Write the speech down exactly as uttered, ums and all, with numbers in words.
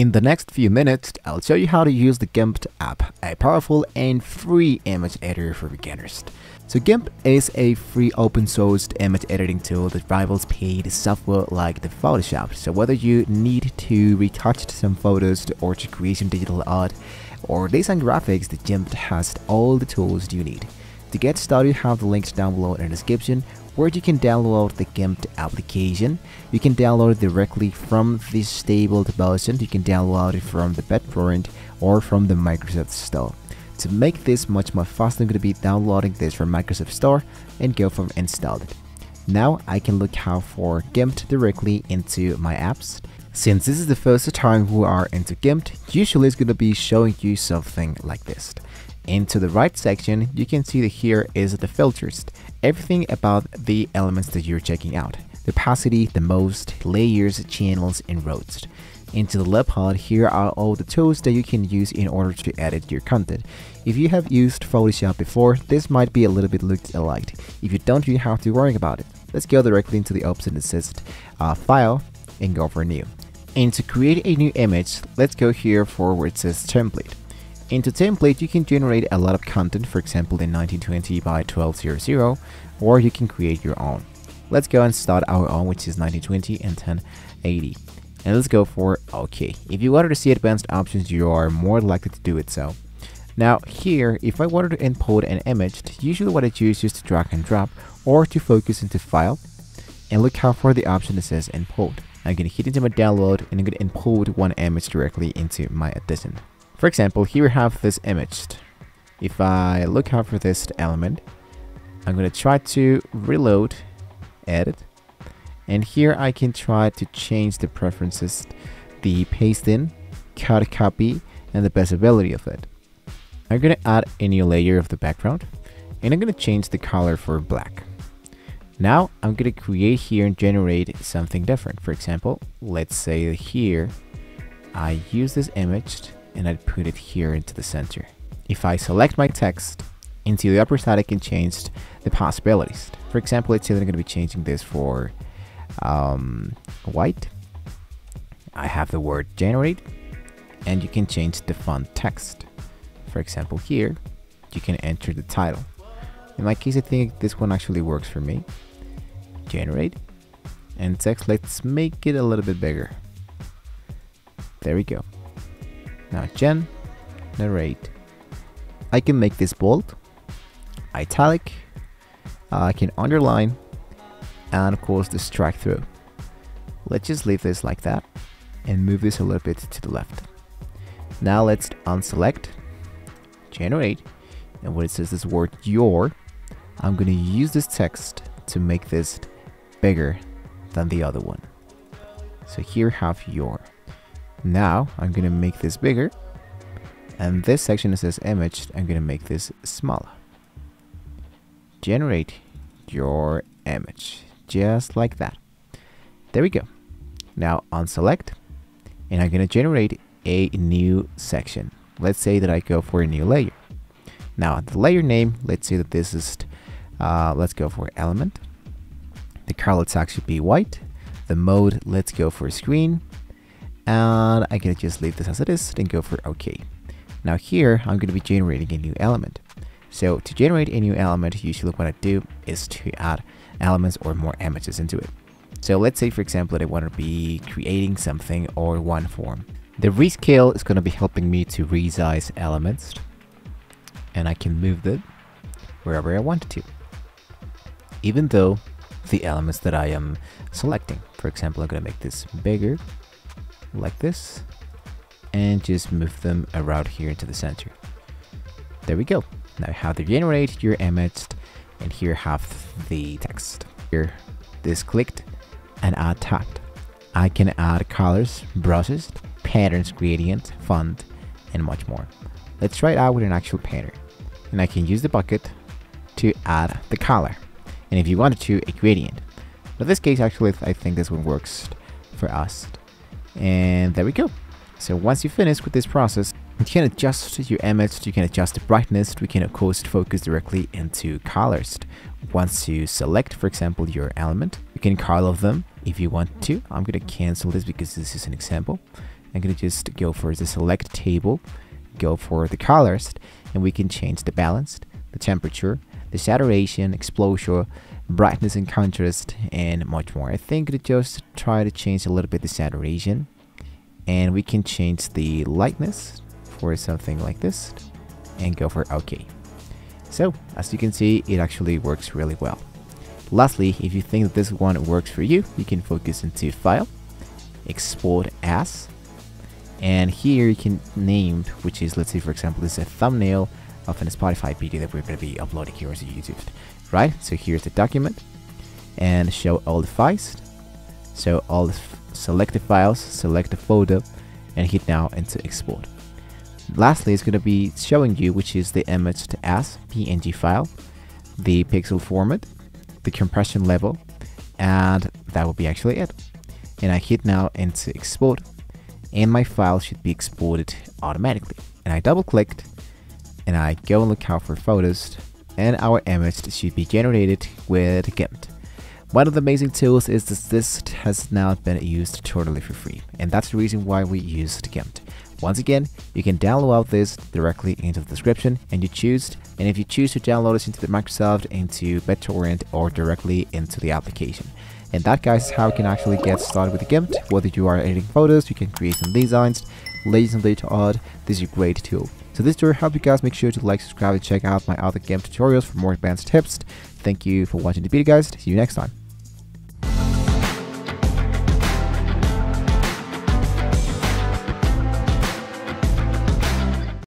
In the next few minutes, I'll show you how to use the GIMP app, a powerful and free image editor for beginners. So GIMP is a free open-sourced image editing tool that rivals paid software like the Photoshop. So whether you need to retouch some photos or to create some digital art or design graphics, the GIMP has all the tools you need. To get started, have the links down below in the description, where you can download the GIMP application. You can download it directly from the stable version. You can download it from the BitTorrent or from the Microsoft Store. To make this much more faster, I'm going to be downloading this from Microsoft Store and go from installed. Now I can look out for GIMP directly into my apps. Since this is the first time we are into GIMP, usually it's going to be showing you something like this. Into the right section, you can see that here is the filters, everything about the elements that you're checking out, the opacity, the most, layers, channels, and rows. Into the left part, here are all the tools that you can use in order to edit your content. If you have used Photoshop before, this might be a little bit looked alike. If you don't, you have to worry about it. Let's go directly into the option that says uh, File and go for New. And to create a new image, let's go here for where it says Template. Into template, you can generate a lot of content, for example in nineteen twenty by twelve hundred, or you can create your own. Let's go and start our own, which is nineteen twenty and ten eighty. And let's go for OK. If you wanted to see advanced options, you are more likely to do it so. Now here, if I wanted to import an image, usually what I choose is to drag and drop or to focus into file and look out for the option that says import. I'm going to hit into my download and I'm going to import one image directly into my edition. For example, here we have this image. If I look out for this element, I'm going to try to reload, edit, and here I can try to change the preferences, the paste in, cut, copy, and the visibility of it. I'm going to add a new layer of the background, and I'm going to change the color for black. Now I'm going to create here and generate something different. For example, let's say here, I use this image, and I'd put it here into the center. If I select my text, into the upper side I can change the possibilities. For example, let's say that I'm going to be changing this for um, white. I have the word generate, and you can change the font text. For example, here you can enter the title. In my case, I think this one actually works for me. Generate and text, let's make it a little bit bigger. There we go. Now gen, narrate, I can make this bold, italic, uh, I can underline, and of course the strike through. Let's just leave this like that and move this a little bit to the left. Now let's unselect, generate, and when it says this word your, I'm going to use this text to make this bigger than the other one. So here have your. Now I'm going to make this bigger, and this section that says image, I'm going to make this smaller. Generate your image, just like that. There we go. Now unselect, and I'm going to generate a new section. Let's say that I go for a new layer. Now the layer name, let's say that this is, uh, let's go for element. The color tag should be white. The mode, let's go for screen. And I can just leave this as it is and go for OK. Now here, I'm going to be generating a new element. So to generate a new element, usually what I do is to add elements or more images into it. So let's say, for example, that I want to be creating something or one form. The rescale is going to be helping me to resize elements. And I can move them wherever I want to, even though the elements that I am selecting. For example, I'm going to make this bigger, like this, and just move them around here into the center. There we go. Now you have to generate your image, and here have the text. Here, this clicked and add tapped. I can add colors, brushes, patterns, gradients, font, and much more. Let's try it out with an actual pattern. And I can use the bucket to add the color, and if you wanted to, a gradient. But in this case, actually, I think this one works for us. And there we go. So once you finish with this process, you can adjust your image, you can adjust the brightness, we can of course focus directly into colors. Once you select, for example, your element, you can color them if you want to. I'm going to cancel this because this is an example. I'm going to just go for the select table, go for the colors, and we can change the balance, the temperature, the saturation, exposure, brightness and contrast, and much more. I think to just try to change a little bit the saturation, and we can change the lightness for something like this and go for OK. So as you can see, it actually works really well. Lastly, if you think that this one works for you, you can focus into File, Export As, and here you can name, which is, let's say for example, this is a thumbnail of a Spotify video that we're going to be uploading here to YouTube, right? So here's the document, and show all the files, so all the select the files, select the folder, and hit now into export. Lastly, it's going to be showing you which is the image to as P N G file, the pixel format, the compression level, and that will be actually it. And I hit now into export, and my file should be exported automatically. And I double clicked, and I go and look out for photos, and our image should be generated with GIMP. One of the amazing tools is that this has now been used totally for free, and that's the reason why we used GIMP. Once again, you can download this directly into the description, and you choose, and if you choose to download this into the Microsoft, into BitTorrent, or directly into the application. And that, guys, is how you can actually get started with GIMP. Whether you are editing photos, you can create some designs, layers and later art, this is a great tool. So this tutorial helped you guys. Make sure to like, subscribe, and check out my other GIMP tutorials for more advanced tips. Thank you for watching the video, guys. See you next time.